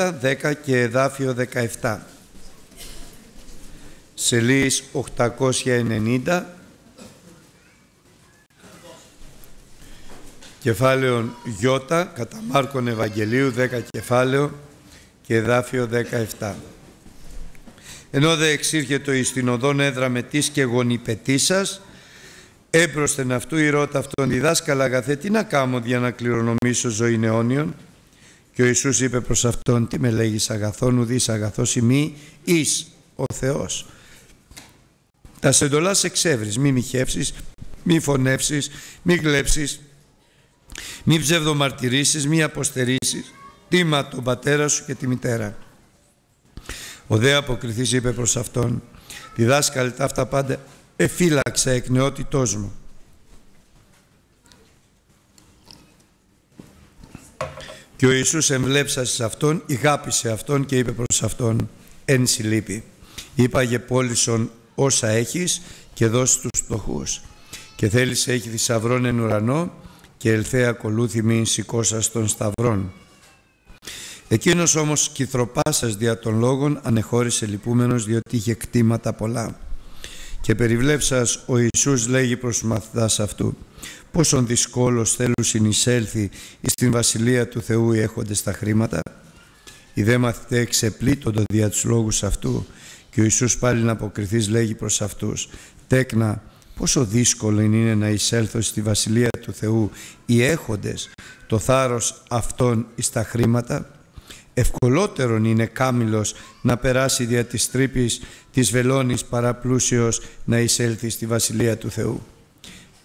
10 και εδάφιο 17. Σελίδες 890, κεφάλαιο Ι, κατά Μάρκον Ευαγγελίου, 10 κεφάλαιο και εδάφιο 17. Ενώ δε εξήρχετο εις την οδόν έδρα μετής και γονιπετήσας, έμπροσθεν αυτού η ρώτα αυτόν διδάσκαλα αγαθέ, τι να κάμω για να κληρονομήσω ζωήν αιώνιον. Και ο Ιησούς είπε προς αυτόν, τι με λέγεις αγαθόν, ουδείς αγαθός ημί εις ο Θεός. Τα σεντολάς εξεύρεις, μη μοιχεύσεις, μη φωνεύσεις, μη κλέψεις, μη ψευδομαρτυρήσεις, μη αποστερήσεις, τίμα τον πατέρα σου και τη μητέρα. Ο δε αποκριθής είπε προς αυτόν, διδάσκαλε τα αυτά πάντα εφύλαξα εκ νεότητός μου. Και ο Ιησούς εμβλέψας εις αυτόν, ηγάπησε αυτόν και είπε προς αυτόν, εν συλλείπει. Είπαγε πόλησον όσα έχεις και δώσ' τους φτωχούς. Και θέλησε έχει θησαυρών εν ουρανό και ελθέ ακολούθη μην σηκώσας των σταυρών. Εκείνος όμως κυθροπάσας δια των λόγων ανεχώρησε λυπούμενος, διότι είχε κτήματα πολλά. Και περιβλέψας ο Ιησούς λέγει προς μαθητάς αυτού, πόσον δυσκόλος θέλουν συνεισέλθει εις την βασιλεία του Θεού οι έχοντες τα χρήματα. Οι δε μαθηταί εξεπλήττονται δια τους λόγους αυτού, και ο Ιησούς πάλι να αποκριθείς λέγει προς αυτούς, τέκνα, πόσο δύσκολο είναι να εισέλθω στη βασιλεία του Θεού οι έχοντες το θάρρος αυτών εις τα χρήματα. Ευκολότερον είναι κάμιλος να περάσει δια της τρύπης της βελόνης παρά πλούσιος να εισέλθει στη Βασιλεία του Θεού.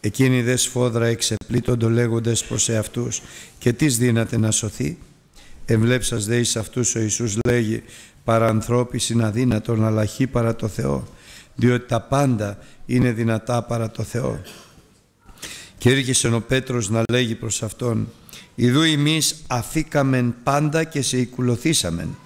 Εκείνοι δε σφόδρα εξεπλήττοντο λέγοντες προς εαυτούς, και τις δύναται να σωθεί. Εμβλέψας δε εις αυτούς ο Ιησούς λέγει, παρανθρώπης είναι αδύνατον αλλά χει παρά το Θεό, διότι τα πάντα είναι δυνατά παρά το Θεό. Και ήρχεσεν ο Πέτρος να λέγει προς αυτόν, ιδού εμείς αφήκαμεν πάντα και σε οικουλωθήσαμεν.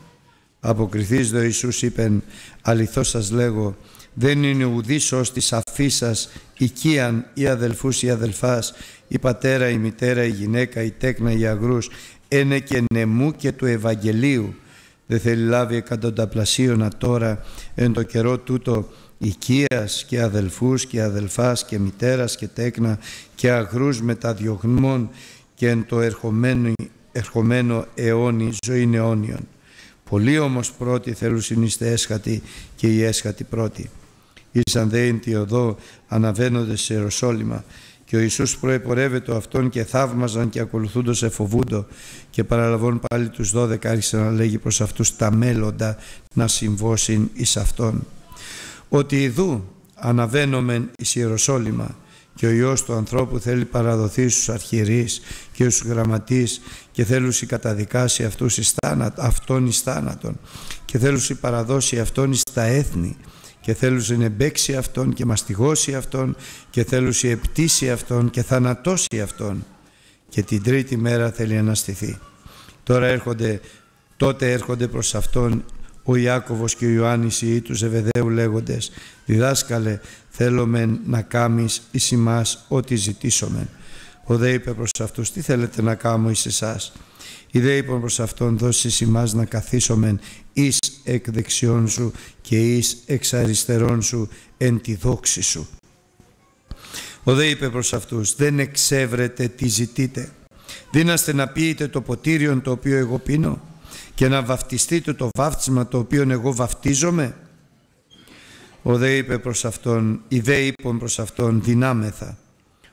Αποκριθείς δε ο Ιησούς είπεν, αληθώς σας λέγω, δεν είναι ουδής ως της αφήσας οικίαν ή αδελφούς ή αδελφάς, η πατέρα, η μητέρα, η γυναίκα, η τέκνα, η αγρούς, ένε και νεμού και του Ευαγγελίου. Δε θέλει λάβει εκατονταπλασίωνα τώρα εν το καιρό τούτο οικίας και αδελφούς και αδελφάς και μητέρας και τέκνα και αγρούς μεταδιωγμών, και εν το ερχομένο αιώνι ζωήν αιώνιον. Πολλοί όμως πρώτοι θέλουν συνείστε έσχατοι και οι έσχατοι πρώτοι. Ήσαν δε εν τη οδό αναβαίνοντες σε Ιεροσόλυμα, και ο Ιησούς προεπορεύεται αυτόν και θαύμαζαν και ακολουθούντος εφοβούντο, και παραλαβών πάλι τους 12 άρχισαν να λέγει προς αυτούς τα μέλλοντα να συμβώσιν εις αυτόν. Ότι ιδού αναβαίνομεν εις Ιεροσόλυμα, και ο Υιός του ανθρώπου θέλει παραδοθεί στους αρχιερείς και στους γραμματείς, και θέλουσι καταδικάσει αυτόν εις θάνατον, και θέλουσι παραδώσει αυτόν εις τα έθνη, και θέλουσι εμπέξει αυτόν και μαστιγώσει αυτόν, και θέλουσι επτύσει αυτόν και θανατώσει αυτόν, και την τρίτη μέρα θέλει αναστηθεί. Τότε έρχονται προς αυτόν ο Ιάκωβος και ο Ιωάννης οι του Ζεβεδαίου λέγοντες, διδάσκαλε, θέλομεν να κάμεις εις ημάς ό,τι ζητήσομεν. Ο δε είπε προς αυτούς, τι θέλετε να κάμω εις εσάς. Οι δε είπαν προς αυτόν, δώσει εις ημάς να καθίσομεν εις εκ δεξιών σου και εις εξ αριστερών σου εν τη δόξη σου. Ο δε είπε προς αυτούς, δεν εξεύρετε τι ζητείτε. Δύναστε να πείτε το ποτήριον το οποίο εγώ πίνω, και να βαφτιστείτε το βάφτισμα το οποίο εγώ βαφτίζομαι. Οι δε είπαν προς αυτόν, δυνάμεθα.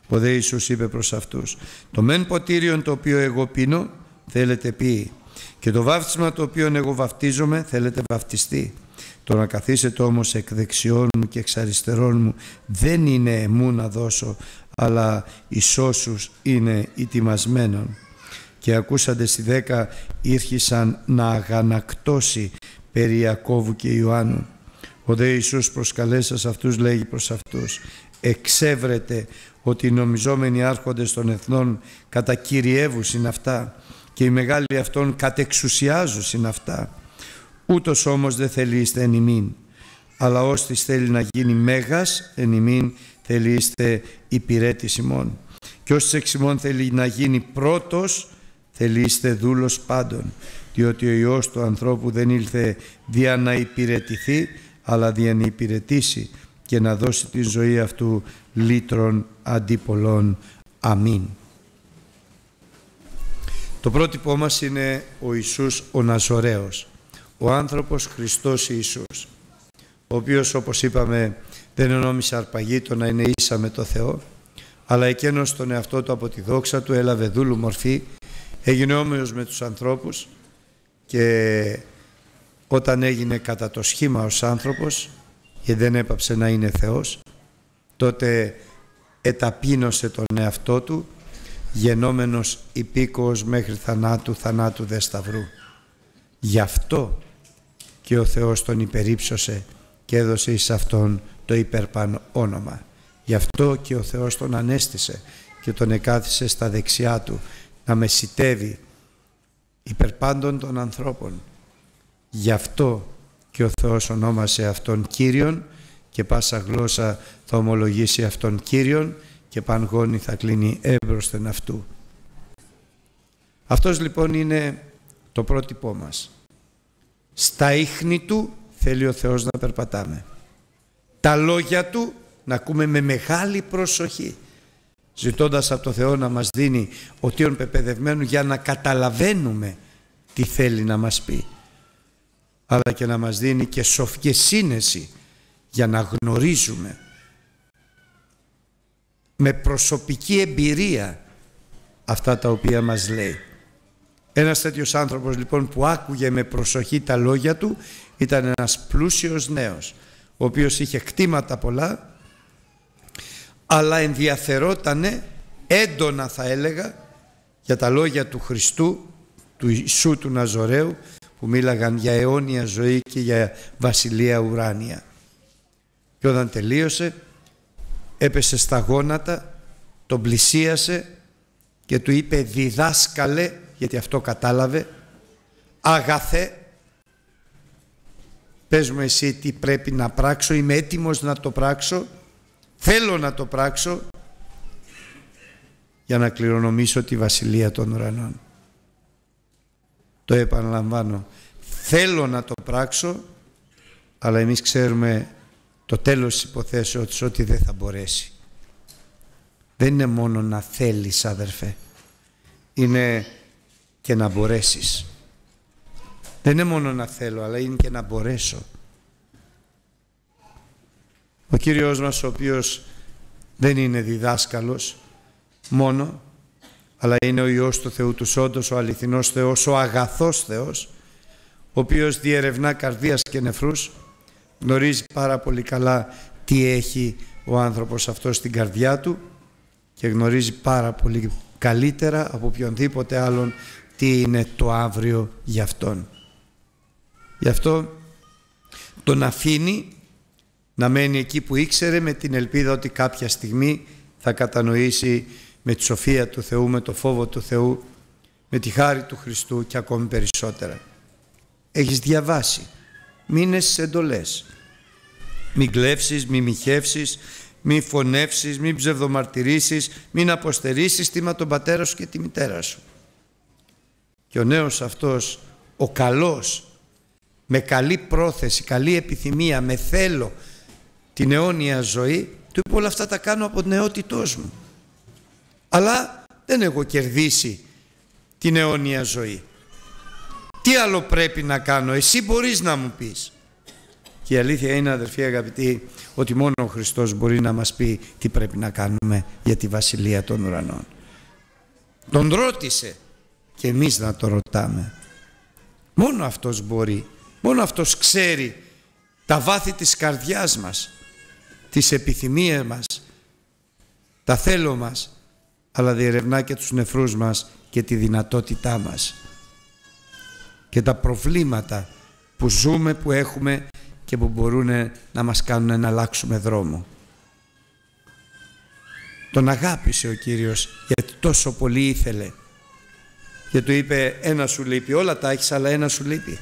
Ο δε Ιησούς είπε προς αυτούς, το μεν ποτήριον το οποίο εγώ πίνω θέλετε πει, και το βάφτισμα το οποίο εγώ βαφτίζομαι θέλετε βαφτιστεί. Το να καθίσετε όμως εκ δεξιών μου και εξ αριστερών μου δεν είναι εμού να δώσω, αλλά εις όσους είναι ητιμασμένων. Και ακούσαντε στη 10 ήρχισαν να αγανακτώσει περί Ιακώβου και Ιωάννου. Ο δε Ιησούς προσκαλέσας αυτούς λέγει προς αυτούς, εξεύρετε ότι οι νομιζόμενοι άρχοντες των εθνών κατακυριεύουσιν αυτά, και οι μεγάλοι αυτών κατεξουσιάζουσιν αυτά. Ούτως όμως δεν θελείστε εν ημίν, αλλά όστις θέλει να γίνει μέγας εν ημίν θελείστε υπηρέτης ημών. Και ως εξ ημών θέλει να γίνει πρώτος, θελείστε δούλος πάντων, διότι ο Υιός του ανθρώπου δεν ήλθε δια να υπηρετηθεί, αλλά δια να υπηρετήσει και να δώσει τη ζωή αυτού λύτρων αντίπολων. Αμήν. Το πρότυπό μας είναι ο Ιησούς ο Ναζωραίος, ο άνθρωπος Χριστός Ιησούς, ο οποίος, όπως είπαμε, δεν ενόμισε αρπαγή το να είναι ίσα με το Θεό, αλλά εκείνος τον εαυτό του από τη δόξα του έλαβε δούλου μορφή, έγινε όμοιος με τους ανθρώπους, και όταν έγινε κατά το σχήμα ως άνθρωπος και δεν έπαψε να είναι Θεός, τότε εταπείνωσε τον εαυτό του, γενόμενος υπήκοος μέχρι θανάτου, θανάτου δε σταυρού. Γι' αυτό και ο Θεός τον υπερύψωσε και έδωσε εις αυτόν το υπερπαν όνομα. Γι' αυτό και ο Θεός τον ανέστησε και τον εκάθισε στα δεξιά του να μεσιτεύει υπερπάντων των ανθρώπων. Γι' αυτό και ο Θεός ονόμασε αυτόν Κύριον, και πάσα γλώσσα θα ομολογήσει αυτόν Κύριον, και παν θα κλείνει έμπροσθεν αυτού. Αυτός λοιπόν είναι το πρότυπό μας. Στα ίχνη του θέλει ο Θεός να περπατάμε. Τα λόγια του να ακούμε με μεγάλη προσοχή, ζητώντας από το Θεό να μας δίνει οτίον πεπαιδευμένου για να καταλαβαίνουμε τι θέλει να μας πει, αλλά και να μας δίνει και σοφή σύνεση για να γνωρίζουμε με προσωπική εμπειρία αυτά τα οποία μας λέει. Ένας τέτοιος άνθρωπος λοιπόν που άκουγε με προσοχή τα λόγια του ήταν ένας πλούσιος νέος, ο οποίος είχε κτήματα πολλά, αλλά ενδιαφερότανε έντονα, θα έλεγα, για τα λόγια του Χριστού, του Ιησού του Ναζωραίου, που μίλαγαν για αιώνια ζωή και για βασιλεία ουράνια. Και όταν τελείωσε, έπεσε στα γόνατα, τον πλησίασε και του είπε «διδάσκαλε», γιατί αυτό κατάλαβε, «αγαθέ, πες μου εσύ τι πρέπει να πράξω, είμαι έτοιμος να το πράξω, θέλω να το πράξω για να κληρονομήσω τη βασιλεία των ουρανών». Το επαναλαμβάνω, θέλω να το πράξω, αλλά εμείς ξέρουμε το τέλος της υποθέσεως ότι δεν θα μπορέσει. Δεν είναι μόνο να θέλεις, αδερφέ, είναι και να μπορέσεις. Δεν είναι μόνο να θέλω, αλλά είναι και να μπορέσω. Ο Κύριος μας, ο οποίος δεν είναι διδάσκαλος μόνο, αλλά είναι ο Υιός του Θεού του Σόντος, ο αληθινός Θεός, ο αγαθός Θεός, ο οποίος διερευνά καρδίας και νεφρούς, γνωρίζει πάρα πολύ καλά τι έχει ο άνθρωπος αυτός στην καρδιά του και γνωρίζει πάρα πολύ καλύτερα από οποιονδήποτε άλλον τι είναι το αύριο για αυτόν. Γι' αυτό τον αφήνει να μένει εκεί που ήξερε, με την ελπίδα ότι κάποια στιγμή θα κατανοήσει με τη σοφία του Θεού, με το φόβο του Θεού, με τη χάρη του Χριστού και ακόμη περισσότερα. Έχεις διαβάσει μήνες στις εντολές. Μην κλέψεις, μην μοιχεύσεις, μην φωνεύσεις, μην ψευδομαρτυρήσεις, μην αποστερήσεις τίμα τον πατέρα σου και τη μητέρα σου. Και ο νέος αυτός, ο καλός, με καλή πρόθεση, καλή επιθυμία, με θέλω την αιώνια ζωή, του είπε όλα αυτά τα κάνω από την νεότητός μου, αλλά δεν έχω κερδίσει την αιώνια ζωή. Τι άλλο πρέπει να κάνω, εσύ μπορείς να μου πεις. Και η αλήθεια είναι, αδερφοί αγαπητοί, ότι μόνο ο Χριστός μπορεί να μας πει τι πρέπει να κάνουμε για τη βασιλεία των ουρανών. Τον ρώτησε και εμείς να το ρωτάμε. Μόνο αυτός μπορεί, μόνο αυτός ξέρει τα βάθη της καρδιάς μας, τις επιθυμίες μας, τα θέλω μας, αλλά διερευνά και τους νεφρούς μας και τη δυνατότητά μας και τα προβλήματα που ζούμε, που έχουμε και που μπορούν να μας κάνουν να αλλάξουμε δρόμο. Τον αγάπησε ο Κύριος γιατί τόσο πολύ ήθελε και του είπε ένα σου λείπει, όλα τα έχεις αλλά ένα σου λείπει.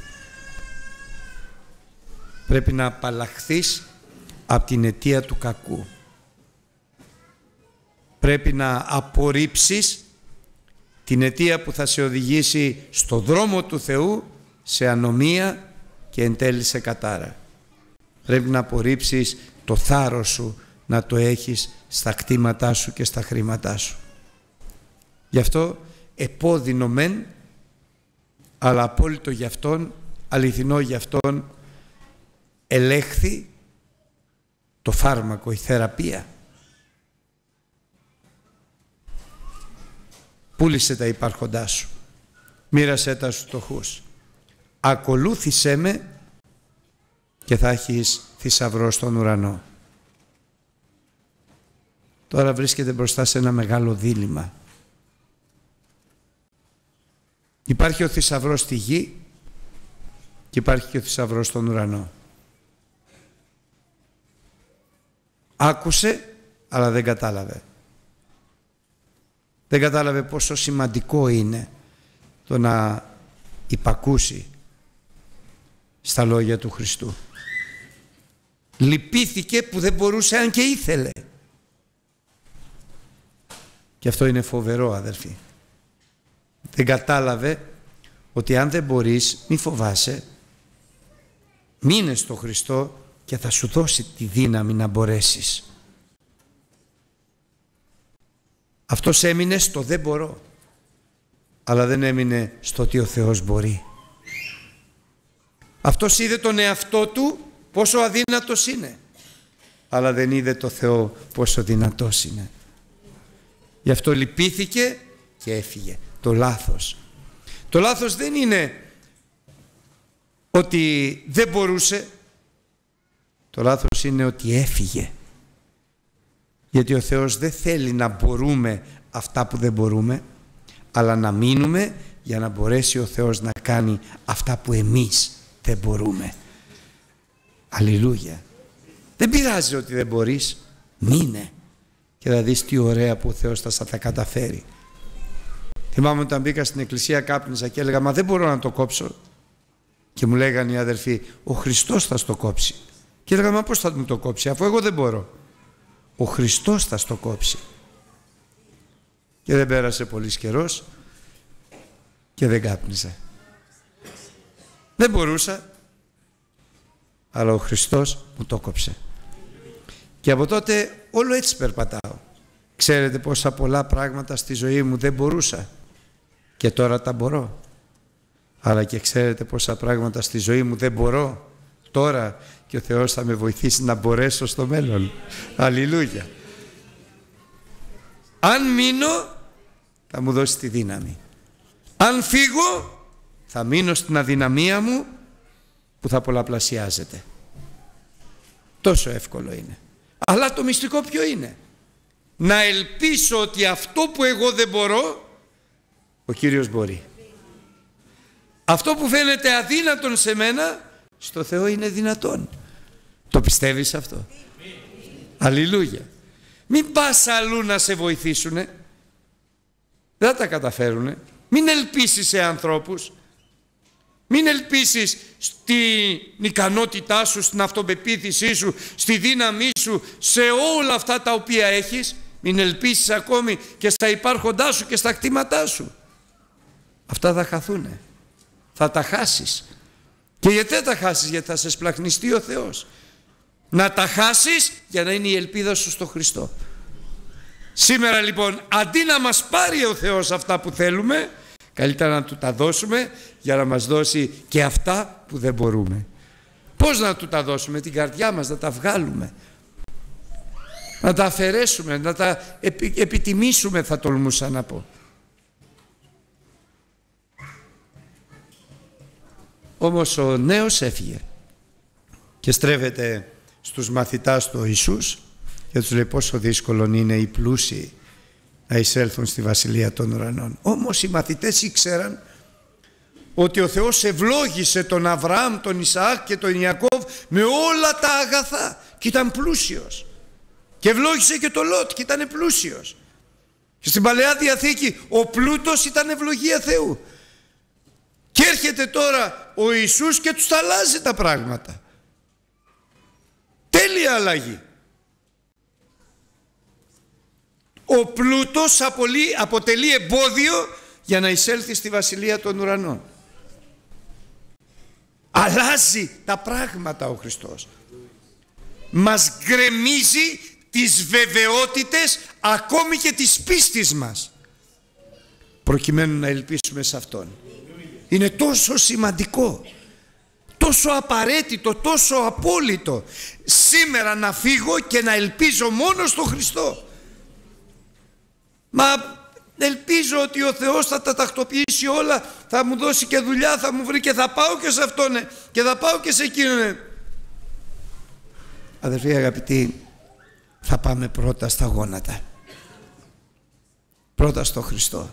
Πρέπει να απαλλαχθείς από την αιτία του κακού. Πρέπει να απορρίψεις την αιτία που θα σε οδηγήσει στο δρόμο του Θεού, σε ανομία και εν τέλει σε κατάρα. Πρέπει να απορρίψεις το θάρρος σου, να το έχεις στα κτήματά σου και στα χρήματά σου. Γι' αυτό επώδυνο μεν, αλλά απόλυτο γι' αυτόν, αληθινό γι' αυτόν, ελέχθη το φάρμακο, η θεραπεία. Πούλησε τα υπάρχοντά σου, μοίρασέ τα στους φτωχούς. Ακολούθησέ με και θα έχεις θησαυρό στον ουρανό. Τώρα βρίσκεται μπροστά σε ένα μεγάλο δίλημμα. Υπάρχει ο θησαυρός στη γη και υπάρχει και ο θησαυρός στον ουρανό. Άκουσε, αλλά δεν κατάλαβε. Δεν κατάλαβε πόσο σημαντικό είναι το να υπακούσει στα λόγια του Χριστού. Λυπήθηκε που δεν μπορούσε, αν και ήθελε. Και αυτό είναι φοβερό, αδερφοί. Δεν κατάλαβε ότι αν δεν μπορείς, μη φοβάσαι. Μείνε στο Χριστό και θα σου δώσει τη δύναμη να μπορέσεις. Αυτός έμεινε στο δεν μπορώ, αλλά δεν έμεινε στο ότι ο Θεός μπορεί. Αυτός είδε τον εαυτό του πόσο αδύνατος είναι, αλλά δεν είδε το Θεό πόσο δυνατός είναι. Γι' αυτό λυπήθηκε και έφυγε. Το λάθος. Το λάθος δεν είναι ότι δεν μπορούσε. Το λάθος είναι ότι έφυγε. Γιατί ο Θεός δεν θέλει να μπορούμε αυτά που δεν μπορούμε, αλλά να μείνουμε για να μπορέσει ο Θεός να κάνει αυτά που εμείς δεν μπορούμε. Αλληλούια. Δεν πειράζει ότι δεν μπορείς. Μείνε. Και θα δεις τι ωραία που ο Θεός θα σας τα καταφέρει. Θυμάμαι όταν μπήκα στην εκκλησία, κάπνιζα και έλεγα «Μα δεν μπορώ να το κόψω». Και μου λέγανε οι αδερφοί «Ο Χριστός θα στο κόψει». Και έλεγα «Μα πώς θα μου το κόψει, αφού εγώ δεν μπορώ». Ο Χριστός θα στο κόψει. Και δεν πέρασε πολύς καιρός και δεν κάπνιζα. Δεν μπορούσα, αλλά ο Χριστός μου το κόψε. Και από τότε όλο έτσι περπατάω. Ξέρετε πόσα πολλά πράγματα στη ζωή μου δεν μπορούσα και τώρα τα μπορώ. Αλλά και ξέρετε πόσα πράγματα στη ζωή μου δεν μπορώ τώρα και ο Θεός θα με βοηθήσει να μπορέσω στο μέλλον. Αλληλούια. Αν μείνω θα μου δώσει τη δύναμη. Αν φύγω θα μείνω στην αδυναμία μου που θα πολλαπλασιάζεται. Τόσο εύκολο είναι. Αλλά το μυστικό ποιο είναι? Να ελπίσω ότι αυτό που εγώ δεν μπορώ, ο Κύριος μπορεί. Αυτό που φαίνεται αδύνατον σε μένα, στο Θεό είναι δυνατόν. Το πιστεύεις αυτό? Αλληλούια. Μην πας αλλού να σε βοηθήσουνε. Δεν θα τα καταφέρουνε. Μην ελπίσεις σε ανθρώπους. Μην ελπίσεις στην ικανότητά σου, στην αυτοπεποίθησή σου, στη δύναμή σου, σε όλα αυτά τα οποία έχεις. Μην ελπίσεις ακόμη και στα υπάρχοντά σου και στα κτήματά σου. Αυτά θα χαθούνε. Θα τα χάσεις. Και γιατί θα τα χάσεις? Γιατί θα σε σπλαχνιστεί ο Θεός. Να τα χάσεις για να είναι η ελπίδα σου στο Χριστό. Σήμερα λοιπόν, αντί να μας πάρει ο Θεός αυτά που θέλουμε, καλύτερα να Του τα δώσουμε για να μας δώσει και αυτά που δεν μπορούμε. Πώς να Του τα δώσουμε? Την καρδιά μας να τα βγάλουμε. Να τα αφαιρέσουμε, να τα επιτιμήσουμε, θα τολμούσα να πω. Όμως ο νέος έφυγε και στρέφεται στους μαθητάς του Ιησούς και τους λέει πόσο δύσκολο είναι οι πλούσιοι να εισέλθουν στη Βασιλεία των Ουρανών. Όμως οι μαθητές ήξεραν ότι ο Θεός ευλόγησε τον Αβραάμ, τον Ισαάκ και τον Ιακώβ με όλα τα αγαθά και ήταν πλούσιος. Και ευλόγησε και τον Λώτ και ήταν πλούσιος. Και στην Παλαιά Διαθήκη ο πλούτος ήταν ευλογία Θεού. Και έρχεται τώρα ο Ιησούς και τους αλλάζει τα πράγματα. Τέλεια αλλαγή. Ο πλούτος αποτελεί εμπόδιο για να εισέλθει στη βασιλεία των ουρανών. Αλλάζει τα πράγματα ο Χριστός. Μας γκρεμίζει τις βεβαιότητες ακόμη και της πίστης μας, προκειμένου να ελπίσουμε σε Αυτόν. Είναι τόσο σημαντικό, τόσο απαραίτητο, τόσο απόλυτο σήμερα να φύγω και να ελπίζω μόνο στον Χριστό. Μα ελπίζω ότι ο Θεός θα τα τακτοποιήσει όλα, θα μου δώσει και δουλειά, θα μου βρει και θα πάω και σε Αυτόν, ναι, και θα πάω και σε Εκείνον. Ναι. Αδερφοί αγαπητοί, θα πάμε πρώτα στα γόνατα, πρώτα στο Χριστό.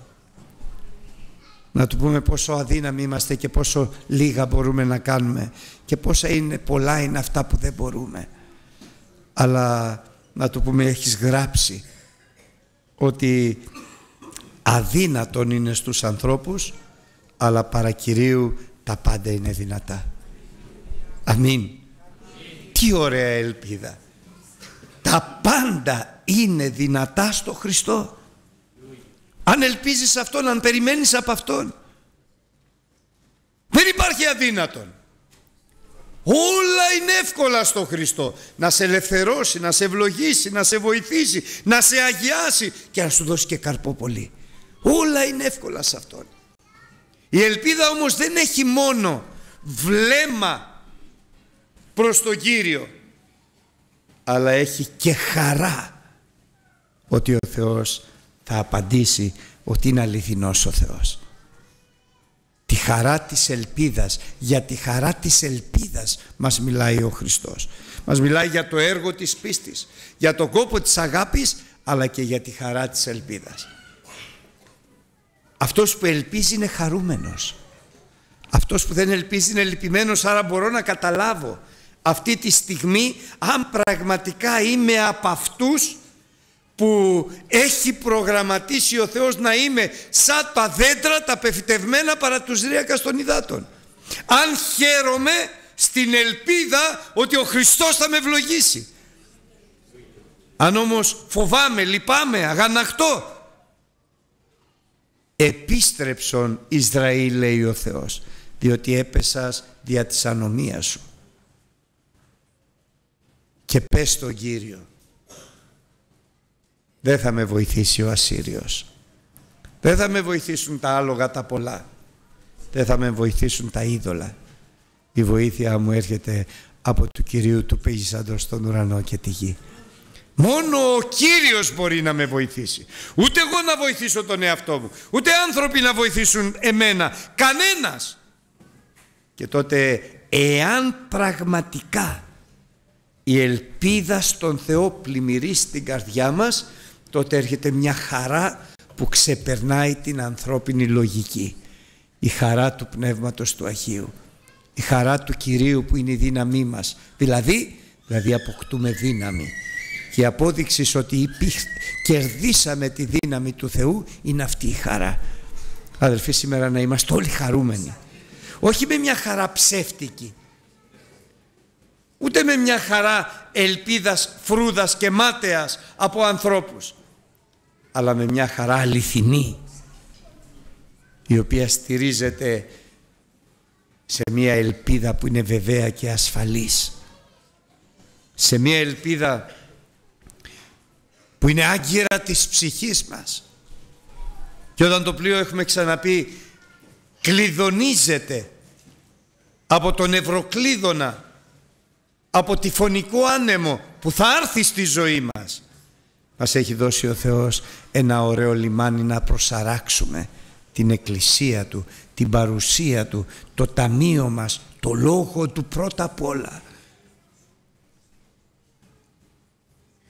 Να του πούμε πόσο αδύναμοι είμαστε και πόσο λίγα μπορούμε να κάνουμε και πόσα είναι πολλά είναι αυτά που δεν μπορούμε. Αλλά να του πούμε, έχεις γράψει ότι αδύνατον είναι στους ανθρώπους, αλλά παρακυρίου τα πάντα είναι δυνατά. Αμήν. Τι ωραία ελπίδα. Τα πάντα είναι δυνατά στο Χριστό. Αν ελπίζεις Αυτόν, αν περιμένεις από Αυτόν, δεν υπάρχει αδύνατον. Όλα είναι εύκολα στο Χριστό. Να σε ελευθερώσει, να σε ευλογήσει, να σε βοηθήσει, να σε αγιάσει και να σου δώσει και καρπό πολύ. Όλα είναι εύκολα σε Αυτόν. Η ελπίδα όμως δεν έχει μόνο βλέμμα προς τον Κύριο, αλλά έχει και χαρά ότι ο Θεός θα απαντήσει, ότι είναι αληθινός ο Θεός. Τη χαρά της ελπίδας, για τη χαρά της ελπίδας μας μιλάει ο Χριστός. Μας μιλάει για το έργο της πίστης, για τον κόπο της αγάπης, αλλά και για τη χαρά της ελπίδας. Αυτός που ελπίζει είναι χαρούμενος. Αυτός που δεν ελπίζει είναι λυπημένος. Άρα μπορώ να καταλάβω αυτή τη στιγμή αν πραγματικά είμαι από αυτούς που έχει προγραμματίσει ο Θεός να είμαι, σαν τα δέντρα τα πεφυτευμένα παρά τους ρύακας των υδάτων. Αν χαίρομαι στην ελπίδα ότι ο Χριστός θα με ευλογήσει. Αν όμως φοβάμαι, λυπάμαι, αγανακτώ. Επίστρεψον Ισραήλ, λέει ο Θεός, διότι έπεσας δια της ανομίας σου. Και πες στον Κύριο, δεν θα με βοηθήσει ο Ασσύριος, δεν θα με βοηθήσουν τα άλογα τα πολλά, δεν θα με βοηθήσουν τα είδωλα. Η βοήθεια μου έρχεται από του Κυρίου του Πέγισαντος στον ουρανό και τη γη. Μόνο ο Κύριος μπορεί να με βοηθήσει. Ούτε εγώ να βοηθήσω τον εαυτό μου, ούτε άνθρωποι να βοηθήσουν εμένα, κανένας. Και τότε, εάν πραγματικά η ελπίδα στον Θεό πλημμυρεί στην καρδιά μας, τότε έρχεται μια χαρά που ξεπερνάει την ανθρώπινη λογική. Η χαρά του Πνεύματος του Αγίου, η χαρά του Κυρίου που είναι η δύναμή μας. Δηλαδή αποκτούμε δύναμη. Και η απόδειξη ότι κερδίσαμε τη δύναμη του Θεού είναι αυτή η χαρά. Αδελφοί, σήμερα να είμαστε όλοι χαρούμενοι. Όχι με μια χαρά ψεύτικη, ούτε με μια χαρά ελπίδας, φρούδας και μάταιας από ανθρώπους, αλλά με μια χαρά αληθινή, η οποία στηρίζεται σε μια ελπίδα που είναι βεβαία και ασφαλής, σε μια ελπίδα που είναι άγκυρα της ψυχής μας. Και όταν το πλοίο, έχουμε ξαναπεί, κλειδονίζεται από τον Ευρωκλείδωνα, από τυφωνικό άνεμο που θα έρθει στη ζωή μας, μας έχει δώσει ο Θεός ένα ωραίο λιμάνι να προσαράξουμε την Εκκλησία Του, την παρουσία Του, το ταμείο μας, το λόγο Του πρώτα απ' όλα,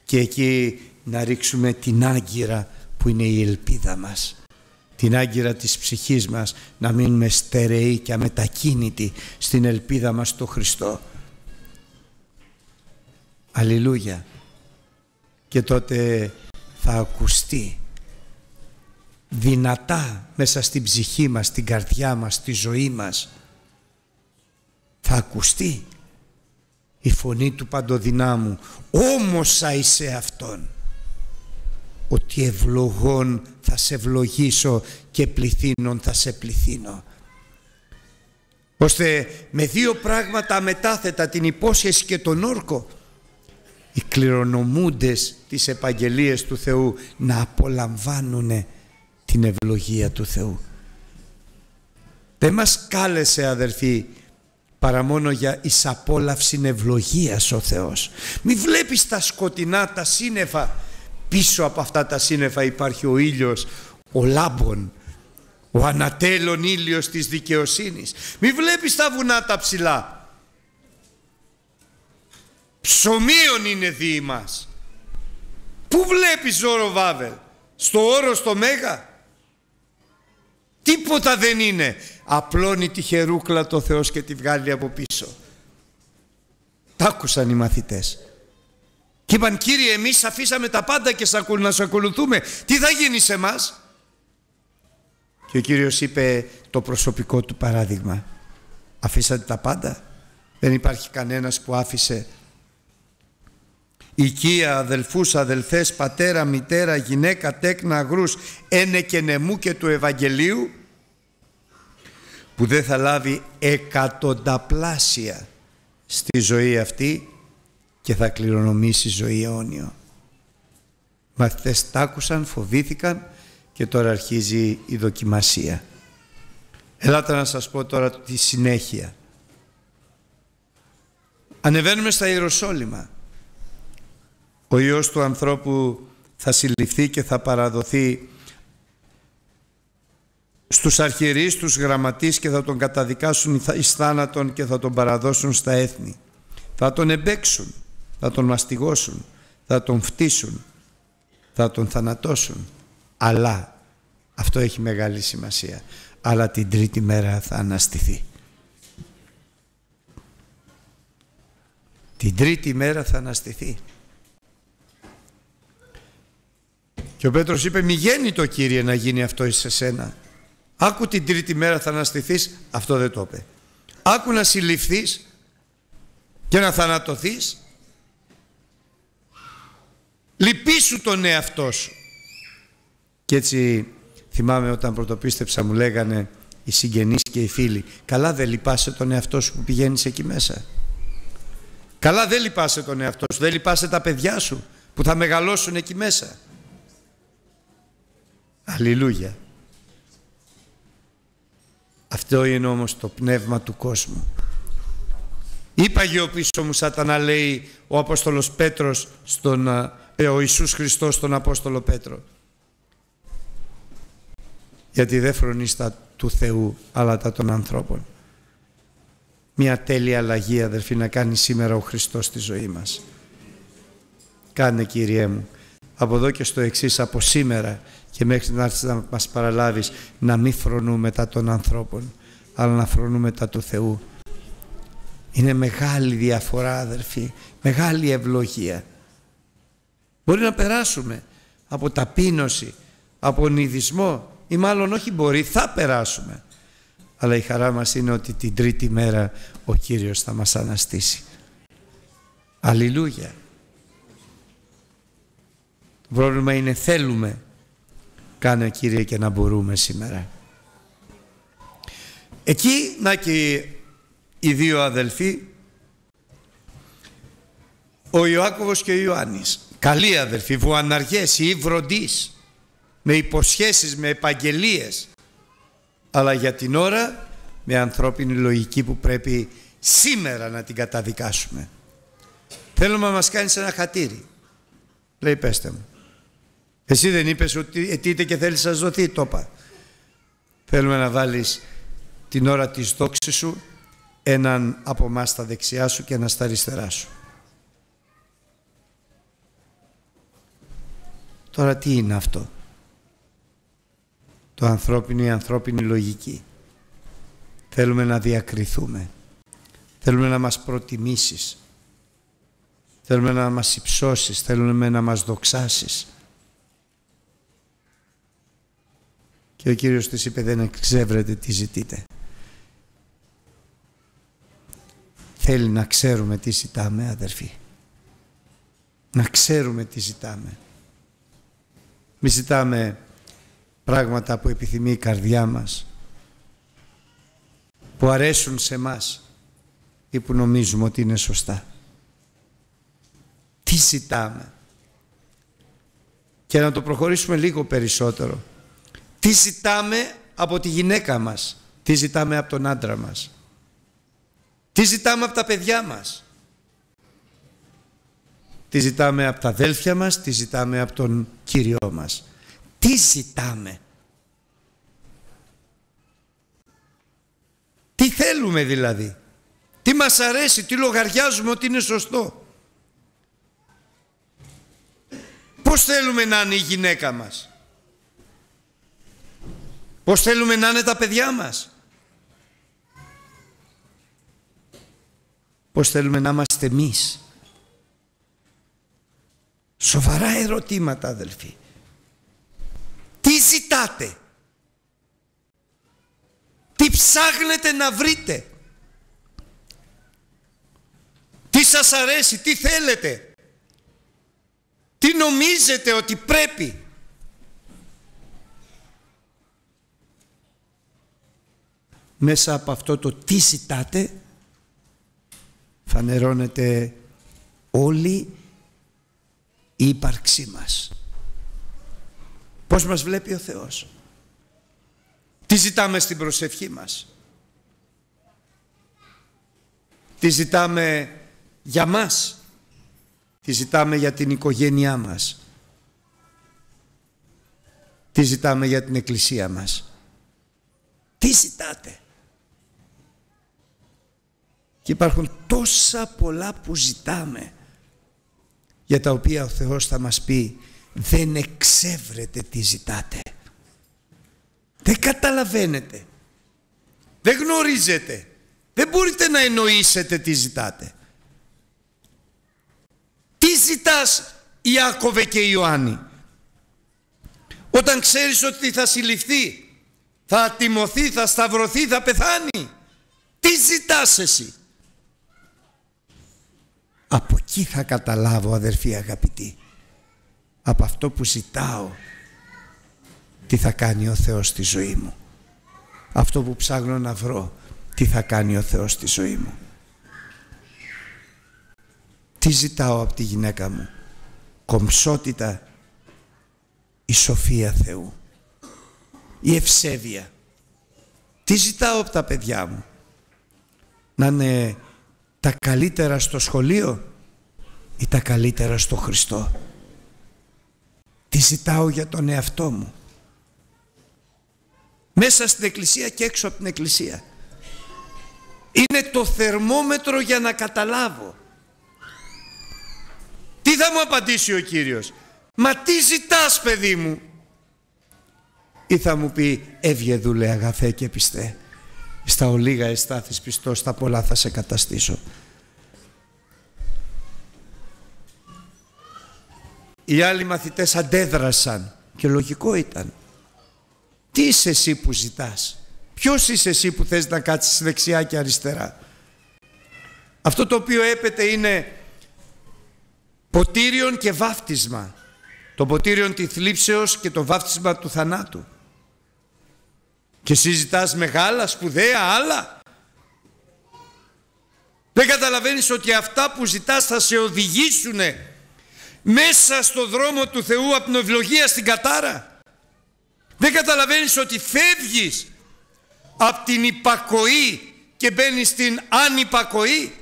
και εκεί να ρίξουμε την άγκυρα που είναι η ελπίδα μας, την άγκυρα της ψυχής μας, να μείνουμε στερεοί και αμετακίνητοι στην ελπίδα μας στο Χριστό. Αλληλούια. Και τότε θα ακουστεί δυνατά μέσα στην ψυχή μας, στην καρδιά μας, στη ζωή μας, θα ακουστεί η φωνή του Παντοδυνάμου. Όμως αϊσέ Αυτόν. ότι ευλογών θα σε ευλογήσω και πληθύνων θα σε πληθύνω. Ώστε με δύο πράγματα μετάθετα, την υπόσχεση και τον όρκο, οι κληρονομούντες τις επαγγελίες του Θεού να απολαμβάνουν την ευλογία του Θεού. Δεν μας κάλεσε, αδερφοί, παρά μόνο για εις απόλαυση ευλογίας ο Θεός. Μη βλέπεις τα σκοτεινά, τα σύννεφα. Πίσω από αυτά τα σύννεφα υπάρχει ο ήλιος, ο λάμπων, ο ανατέλων ήλιος της δικαιοσύνης. Μη βλέπεις τα βουνά τα ψηλά. Ψωμίων είναι δι' μας. Πού βλέπεις, Ζωροβάβελ? Στο όρο στο Μέγα? Τίποτα δεν είναι. Απλώνει τη χερούκλα το Θεός και τη βγάλει από πίσω. Τ' άκουσαν οι μαθητές και είπαν, Κύριε, εμείς αφήσαμε τα πάντα και να σε ακολουθούμε. Τι θα γίνει σε μας? Και ο Κύριος είπε το προσωπικό του παράδειγμα. Αφήσατε τα πάντα. Δεν υπάρχει κανένας που άφησε οικία, αδελφούς, αδελφές, πατέρα, μητέρα, γυναίκα, τέκνα, αγρούς, ένε και νεμού και του Ευαγγελίου, που δεν θα λάβει εκατονταπλάσια στη ζωή αυτή και θα κληρονομήσει ζωή αιώνιο. Μαθητές τ' άκουσαν, φοβήθηκαν και τώρα αρχίζει η δοκιμασία. Ελάτε να σας πω τώρα τη συνέχεια. Ανεβαίνουμε στα Ιεροσόλυμα. Ο Υιός του ανθρώπου θα συλληφθεί και θα παραδοθεί στους αρχιερείς, στους γραμματείς και θα τον καταδικάσουν εις θάνατον και θα τον παραδώσουν στα έθνη. Θα τον εμπέξουν, θα τον μαστιγώσουν, θα τον φτύσουν, θα τον θανατώσουν. Αλλά, αυτό έχει μεγάλη σημασία, αλλά την τρίτη μέρα θα αναστηθεί. Την τρίτη μέρα θα αναστηθεί. Και ο Πέτρος είπε, μη γέννητο, Κύριε, να γίνει αυτό εις εσένα. Άκου, την τρίτη μέρα θα αναστηθείς, αυτό δεν το είπε. Άκου, να συλληφθείς και να θανατωθείς. Λυπήσου τον εαυτό σου. Και έτσι θυμάμαι όταν πρωτοπίστεψα μου λέγανε οι συγγενείς και οι φίλοι, καλά δεν λυπάσαι τον εαυτό σου που πηγαίνεις εκεί μέσα? Καλά δεν λυπάσαι τον εαυτό σου, δεν λυπάσαι τα παιδιά σου που θα μεγαλώσουν εκεί μέσα? Αλληλούια. Αυτό είναι όμως το πνεύμα του κόσμου. Είπαγε ο πίσω μου σατανά, λέει ο Απόστολος Πέτρος, ο Ιησούς Χριστός στον Απόστολο Πέτρο. Γιατί δεν φρονείς τα του Θεού αλλά τα των ανθρώπων. Μια τέλεια αλλαγή, αδερφοί, να κάνει σήμερα ο Χριστός στη ζωή μας. Κάνε, Κύριέ μου, από εδώ και στο εξής, από σήμερα και μέχρι να έρθεις να μας παραλάβεις, να μην φρονούμε τα των ανθρώπων αλλά να φρονούμε τα του Θεού. Είναι μεγάλη διαφορά, αδερφοί, μεγάλη ευλογία. Μπορεί να περάσουμε από ταπείνωση, από ονειδισμό, ή μάλλον όχι μπορεί, θα περάσουμε. Αλλά η χαρά μας είναι ότι την τρίτη μέρα ο Κύριος θα μας αναστήσει. Αλληλούια. Το πρόβλημα είναι θέλουμε. Κάνε, Κύριε, και να μπορούμε σήμερα. Εκεί, να και οι δύο αδελφοί, ο Ιάκωβος και ο Ιωάννης. Καλοί αδελφοί, βουαναριές ή βροντείς, με υποσχέσεις, με επαγγελίες, αλλά για την ώρα με ανθρώπινη λογική που πρέπει σήμερα να την καταδικάσουμε. Θέλουμε να μας κάνεις ένα χατήρι. Λέει, πέστε μου, εσύ δεν είπες ότι αιτείτε και θέλεις να σας δοθεί? Το είπα. Θέλουμε να βάλεις την ώρα της δόξης σου έναν από εμάς στα δεξιά σου και έναν στα αριστερά σου. Τώρα τι είναι αυτό? Το ανθρώπινο, η ανθρώπινη λογική. Θέλουμε να διακριθούμε. Θέλουμε να μας προτιμήσεις. Θέλουμε να μας υψώσεις. Θέλουμε να μας δοξάσεις. Και ο Κύριος της είπε, δεν εξεύρετε τι ζητείτε. Θέλει να ξέρουμε τι ζητάμε, αδερφοί. Να ξέρουμε τι ζητάμε. Μη ζητάμε πράγματα που επιθυμεί η καρδιά μας, που αρέσουν σε μας ή που νομίζουμε ότι είναι σωστά. Τι ζητάμε? Και να το προχωρήσουμε λίγο περισσότερο. Τι ζητάμε από τη γυναίκα μας? Τι ζητάμε από τον άντρα μας? Τι ζητάμε από τα παιδιά μας? Τι ζητάμε από τα αδέλφια μας? Τι ζητάμε από τον Κύριό μας? Τι ζητάμε? Τι θέλουμε δηλαδή? Τι μας αρέσει? Τι λογαριάζουμε ότι είναι σωστό? Πώς θέλουμε να είναι η γυναίκα μας? Πώς θέλουμε να είναι τα παιδιά μας? Πώς θέλουμε να είμαστε εμείς? Σοβαρά ερωτήματα, αδελφοί. Τι ζητάτε? Τι ψάχνετε να βρείτε? Τι σας αρέσει? Τι θέλετε? Τι νομίζετε ότι πρέπει? Μέσα από αυτό το τι ζητάτε φανερώνεται όλη η ύπαρξή μας. Πώς μας βλέπει ο Θεός? Τι ζητάμε στην προσευχή μας? Τι ζητάμε για μας? Τι ζητάμε για την οικογένειά μας? Τι ζητάμε για την εκκλησία μας? Τι ζητάτε? Και υπάρχουν τόσα πολλά που ζητάμε, για τα οποία ο Θεός θα μας πει δεν εξεύρετε τι ζητάτε. Δεν καταλαβαίνετε. Δεν γνωρίζετε. Δεν μπορείτε να εννοήσετε τι ζητάτε. Τι ζητάς, Ιάκωβε και Ιωάννη, όταν ξέρεις ότι θα συλληφθεί, θα ατιμωθεί, θα σταυρωθεί, θα πεθάνει? Τι ζητάς εσύ? Από εκεί θα καταλάβω, αδερφοί αγαπητοί, από αυτό που ζητάω, τι θα κάνει ο Θεός στη ζωή μου. Αυτό που ψάχνω να βρω, τι θα κάνει ο Θεός στη ζωή μου. Τι ζητάω από τη γυναίκα μου? Κομψότητα ή σοφία Θεού? Η ευσέβεια. Τι ζητάω από τα παιδιά μου? Να είναι τα καλύτερα στο σχολείο ή τα καλύτερα στο Χριστό? Τι ζητάω για τον εαυτό μου? Μέσα στην εκκλησία και έξω από την εκκλησία. Είναι το θερμόμετρο για να καταλάβω. Τι θα μου απαντήσει ο Κύριος? Μα τι ζητάς, παιδί μου? Ή θα μου πει έβγε δούλε αγαθέ και πιστέ, στα ολίγα εστάθης πιστός, στα πολλά θα σε καταστήσω? Οι άλλοι μαθητές αντέδρασαν, και λογικό ήταν. Τι είσαι εσύ που ζητάς? Ποιος είσαι εσύ που θες να κάτσεις δεξιά και αριστερά? Αυτό το οποίο έπεται είναι ποτήριον και βάφτισμα. Το ποτήριον τη θλίψεως και το βάφτισμα του θανάτου. Και εσύ ζητάς μεγάλα, σπουδαία, άλλα. Δεν καταλαβαίνεις ότι αυτά που ζητάς θα σε οδηγήσουν μέσα στο δρόμο του Θεού, από την ευλογία στην κατάρα. Δεν καταλαβαίνεις ότι φεύγεις από την υπακοή και μπαίνεις στην ανυπακοή.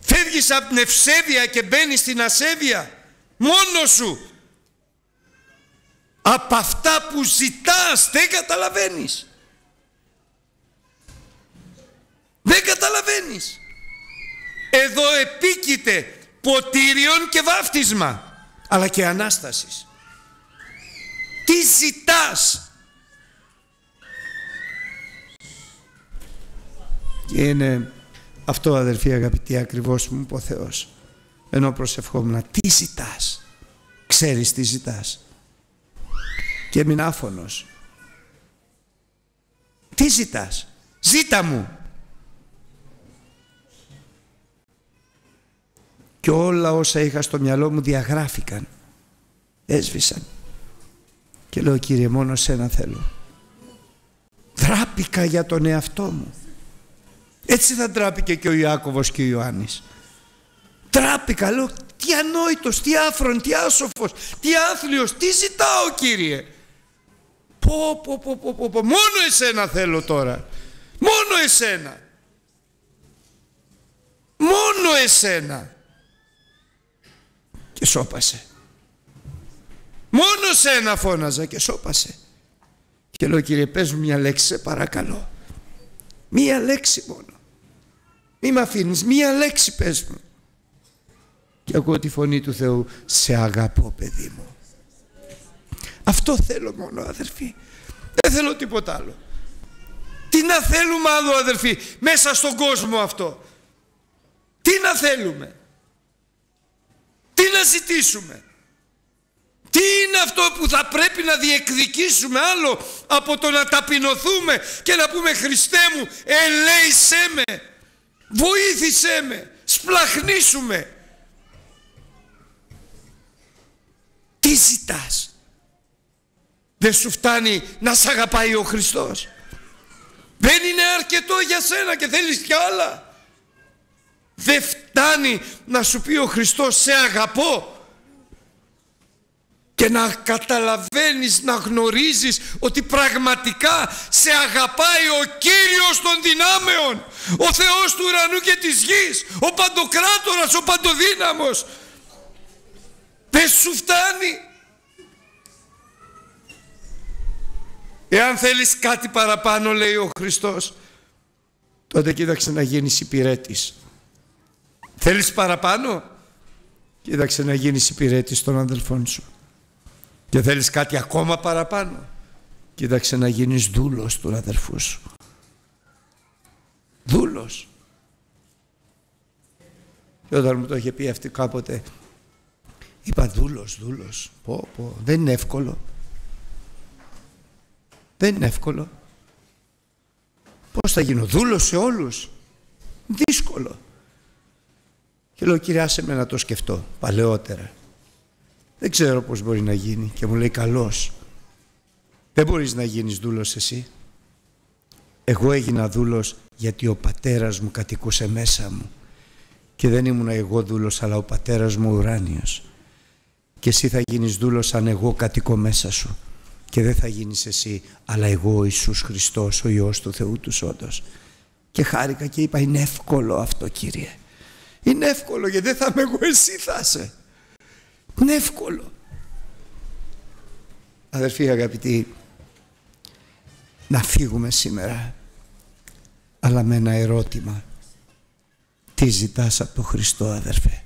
Φεύγεις από την ευσέβεια και μπαίνεις στην ασέβεια. Μόνος σου. Από αυτά που ζητάς δεν καταλαβαίνεις. Δεν καταλαβαίνεις. Εδώ επίκειται ποτήριον και βάφτισμα, αλλά και Ανάστασης. Τι ζητάς? Και είναι αυτό, αδερφοί αγαπητοί, ακριβώς μου είπε ο Θεός, ενώ προσευχόμουν. Τι ζητάς? Ξέρεις τι ζητάς? Και έμεινε άφωνος. Τι ζητάς? Ζήτα μου. Και όλα όσα είχα στο μυαλό μου διαγράφηκαν. έσβησαν. Και λέω, Κύριε, μόνο σένα θέλω. Ντράπηκα για τον εαυτό μου. Έτσι θα ντράπηκε και ο Ιάκωβος και ο Ιωάννης. Ντράπηκα, λέω, τι ανόητος, τι άφρον, τι άσοφος, τι άθλιος, τι ζητάω, Κύριε. Μόνο εσένα θέλω τώρα. Μόνο εσένα. Μόνο εσένα. Και σώπασε. Μόνο σένα φώναζα και σώπασε. Και λέω, Κύριε, πες μου μια λέξη, σε παρακαλώ. Μία λέξη μόνο. Μη μ' αφήνεις, μία λέξη πες μου. Και ακούω τη φωνή του Θεού, σε αγαπώ, παιδί μου. Αυτό θέλω μόνο, αδερφοί. Δεν θέλω τίποτα άλλο. Τι να θέλουμε άλλο, αδερφοί, μέσα στον κόσμο αυτό. Τι να θέλουμε. Τι να ζητήσουμε. Τι είναι αυτό που θα πρέπει να διεκδικήσουμε άλλο από το να ταπεινωθούμε και να πούμε, Χριστέ μου, ελέησέ με, βοήθησέ με, σπλαχνίσουμε. Τι ζητάς. Δεν σου φτάνει να σ' αγαπάει ο Χριστός. Δεν είναι αρκετό για σένα και θέλεις κι άλλα. Δεν φτάνει να σου πει ο Χριστός, σε αγαπώ. Και να καταλαβαίνεις, να γνωρίζεις ότι πραγματικά σε αγαπάει ο Κύριος των δυνάμεων, ο Θεός του ουρανού και της γης, ο παντοκράτορας, ο παντοδύναμος. Δεν σου φτάνει. Εάν θέλεις κάτι παραπάνω, λέει ο Χριστός, τότε κοίταξε να γίνεις υπηρέτης. Θέλεις παραπάνω, κοίταξε να γίνεις υπηρέτης των αδελφών σου. Και θέλεις κάτι ακόμα παραπάνω, κοίταξε να γίνεις δούλος του αδερφού σου. Δούλος. Και όταν μου το είχε πει αυτή κάποτε, είπα, δούλος, δούλος. Δεν είναι εύκολο. Δεν είναι εύκολο. Πώς θα γίνω δούλος σε όλους. Δύσκολο. Και λέω, Κύριε, άσε με να το σκεφτώ παλαιότερα. Δεν ξέρω πώς μπορεί να γίνει. Και μου λέει, καλώς. Δεν μπορείς να γίνεις δούλος εσύ. Εγώ έγινα δούλος γιατί ο πατέρας μου κατοικούσε μέσα μου. Και δεν ήμουν εγώ δούλος, αλλά ο πατέρας μου ουράνιος. Και εσύ θα γίνεις δούλος αν εγώ κατοικώ μέσα σου. Και δεν θα γίνεις εσύ, αλλά εγώ, ο Ιησούς Χριστός, ο Υιός του Θεού του Σόντος. Και χάρηκα και είπα, είναι εύκολο αυτό, Κύριε. Είναι εύκολο, γιατί δεν θα είμαι εγώ, εσύ θα είσαι. Είναι εύκολο. Αδερφοί αγαπητοί, να φύγουμε σήμερα, αλλά με ένα ερώτημα. Τι ζητάς από τον Χριστό, αδερφέ?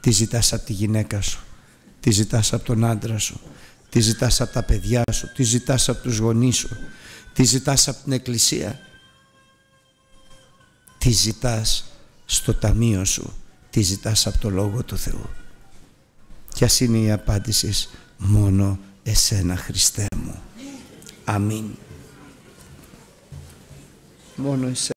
Τι ζητάς από τη γυναίκα σου? Τι ζητάς από τον άντρα σου? Τι ζητάς από τα παιδιά σου? Τι ζητάς από τους γονείς σου? Τι ζητάς από την εκκλησία? Τι ζητάς στο ταμείο σου? Τι ζητάς από το Λόγο του Θεού? Κι ας είναι η απάντηση, μόνο εσένα, Χριστέ μου. Αμήν. Μόνο εσένα.